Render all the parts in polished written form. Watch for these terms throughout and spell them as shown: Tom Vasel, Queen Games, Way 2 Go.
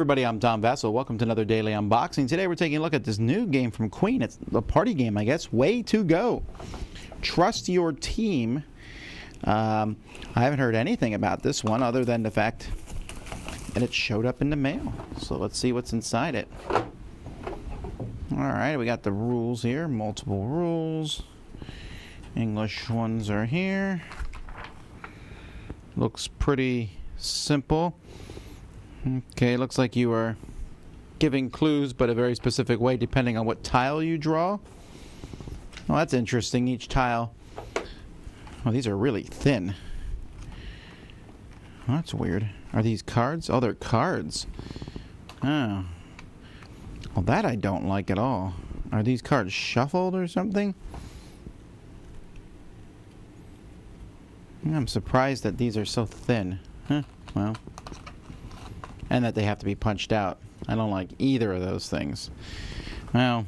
Everybody, I'm Tom Vasel. Welcome to another daily unboxing. Today we're taking a look at this new game from Queen. It's a party game, I guess. Way 2 Go. Trust your team. I haven't heard anything about this one other than the fact that it showed up in the mail. So let's see what's inside it. All right, we got the rules here. Multiple rules. English ones are here. Looks pretty simple. Okay, looks like you are giving clues, but a very specific way depending on what tile you draw. Well, that's interesting. Each tile... Oh, these are really thin. Oh, that's weird. Are these cards? Oh, they're cards. Oh. Well, that I don't like at all. Are these cards shuffled or something? I'm surprised that these are so thin. Huh, well... And that they have to be punched out. I don't like either of those things. Well,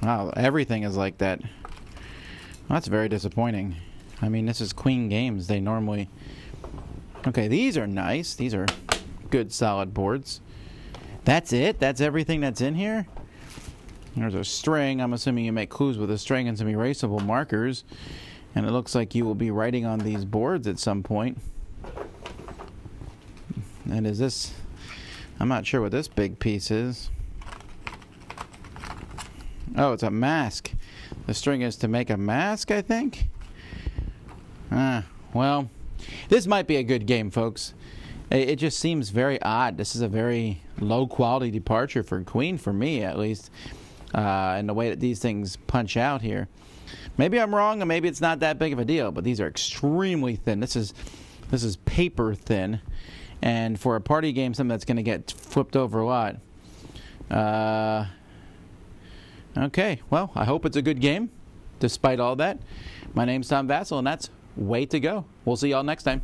wow, everything is like that. Well, that's very disappointing. I mean, this is Queen Games. They normally... Okay, these are nice. These are good, solid boards. That's it? That's everything that's in here? There's a string. I'm assuming you make clues with a string and some erasable markers. And it looks like you will be writing on these boards at some point. And is this... I'm not sure what this big piece is. Oh, it's a mask. The string is to make a mask, I think? Well, this might be a good game, folks. It just seems very odd. This is a very low-quality departure for Queen, for me at least, in the way that these things punch out here. Maybe I'm wrong, and maybe it's not that big of a deal, but these are extremely thin. This is paper thin. And for a party game, something that's going to get flipped over a lot. Okay, well, I hope it's a good game, despite all that. My name's Tom Vasel, and that's Way to Go. We'll see y'all next time.